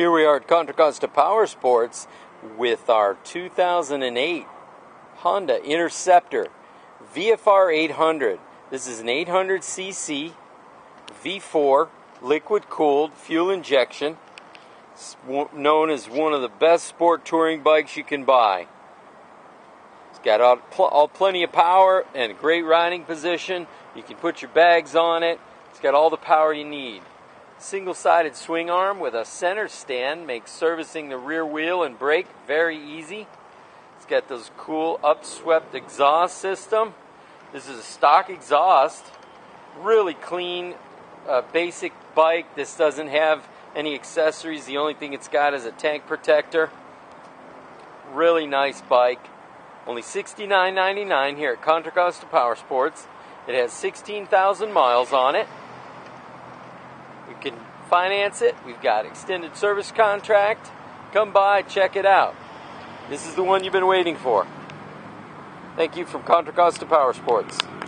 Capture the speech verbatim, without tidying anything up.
Here we are at Contra Costa Powersports with our two thousand eight Honda Interceptor V F R eight hundred. This is an eight hundred c c V four liquid-cooled fuel injection, it's known as one of the best sport touring bikes you can buy. It's got all, pl all plenty of power and a great riding position. You can put your bags on it. It's got all the power you need. Single-sided swing arm with a center stand makes servicing the rear wheel and brake very easy. It's got those cool upswept exhaust system. This is a stock exhaust. Really clean, uh, basic bike. This doesn't have any accessories. The only thing it's got is a tank protector. Really nice bike. Only sixty-nine ninety-nine here at Contra Costa Powersports. It has sixteen thousand miles on it. You can finance it. We've got extended service contract. Come by, check it out. This is the one you've been waiting for. Thank you from Contra Costa Powersports.